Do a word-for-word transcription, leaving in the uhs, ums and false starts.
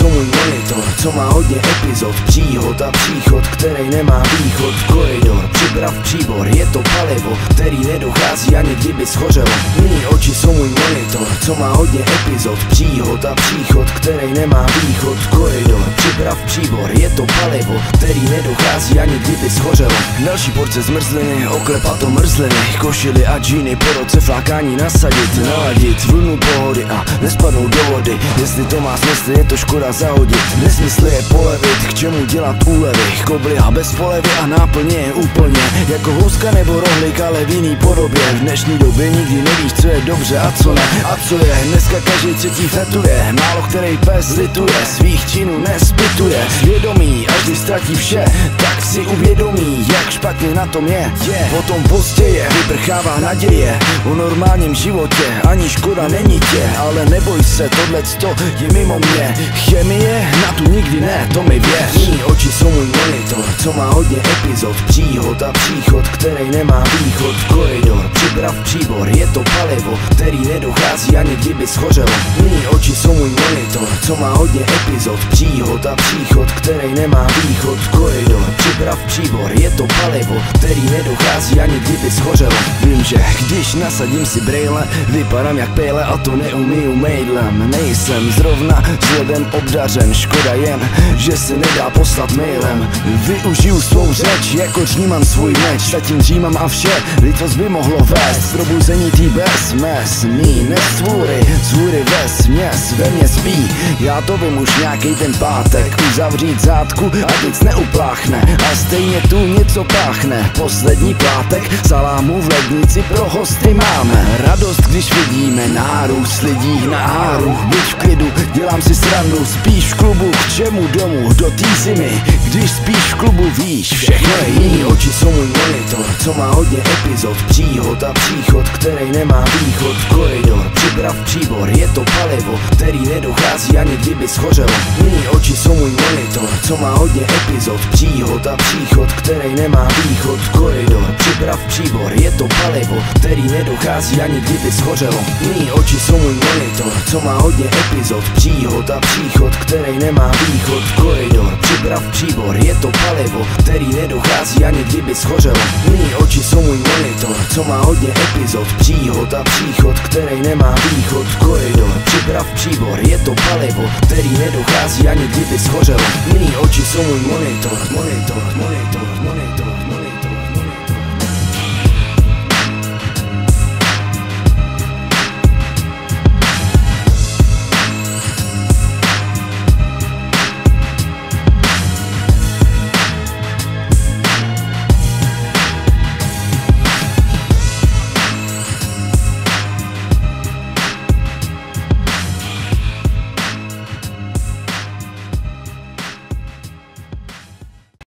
Rozumiemy to, co ma od niej epizod. Cihod, a příchod, której nie ma východ. Koridor, przypraw, przybor, je to paliwo, který nedochází ani kdyby schořelo. Mini oči są mój monitor, co ma od niej epizod. Cihod, a příchod, której nie ma východ. Koridor, przypraw, przybor, je to paliwo, který nedochází ani kdyby schořelo. Další porce zmrzliny, oklepato mrzliny. Košily a džíny, po roce flákání nasadit. Naladit vlnu pohody a nespadnou do wody. Jestli to má smysl, je to szkoda zahodit. Nesmysl je polevit, k čemu dělat úlevy. Kobliha bez polevy a náplně je úplně jako houska nebo rohlík, ale v jiný podobě. V dnešní době nikdy nevíš, co je dobře a co ne. A co je, dneska každý třetí fetuje. Málo který pes lituje, svých činů nespituje. Vědomí, až když ztratí vše, tak si uvědomí, jak špatně na tom je. Potom pozděje vyprchává naděje o normálním životě, ani škoda není tě. Ale neboj se, tohleto je mimo mě. Chemie? Na tu nigdy ne, to mi wiesz. Mini oči są mój monitor, co ma hodně epizod. Příhod a příchod, której nie ma východ. Koridor, przypraw, przybor, je to paliwo, který nedochází ani kdyby schořelo. Mini oči są mój monitor, co ma hodně epizod. Příhod a příchod, której nie ma východ. Koridor, przypraw, przybor, je to paliwo, který nedochází ani kdyby schořelo. Vím, že když nasadím si brejle, vypadam jak pejle a to neumiju mailem. Nejsem zrovna zlebem obdařen, szkoda jen, że se nie da poslat mailem. Využiju svou řeč, jakož nímam svůj meč. Zatím římam a vše, litvost by mohlo vést. Probuzení tý bez mes, mí nestvůry, zvůry ve směs, ve mně spí. Já to vím už nějakej ten pátek, uzavřít zátku a nic neupláchne. A stejně tu něco páchne, poslední pátek, salámu v lednici pro hosty máme. Radost, když vidíme nárůst lidí na háru, buď v klidu, dělám si srandu. Spíš v klubu, k čemu domu, do tý zimy, když spíš w klubu víš, všechno je jiný. Oči są mój monitor, co ma hodně epizod. Příhod a příchod, której nie ma východ. Koridor, przypraw, przybor, je to paliwo, který nedochází ani kdyby schořelo. Mini oči są mój monitor, co ma hodně epizod. Příhod a příchod, której nie ma východ. Koridor, przyprav, przybor, je to paliwo, který nedochází ani kdyby schořelo. Mini oči są mój monitor, co ma hodně epizod. Příhod a příchod, której nie ma východ. Koridor, przyprav, przybor, je to paliwo, který nedochází ani kdyby schořelo. Mini oči są mój monitor, co ma hodně epizod. Příhod a příchod, který nemá východ. Koridor, připrav, příbor, je to palivo, který nedochází ani kdyby schořelo. Mini oči są mój monitor, monitor, monitor, monitor, monitor.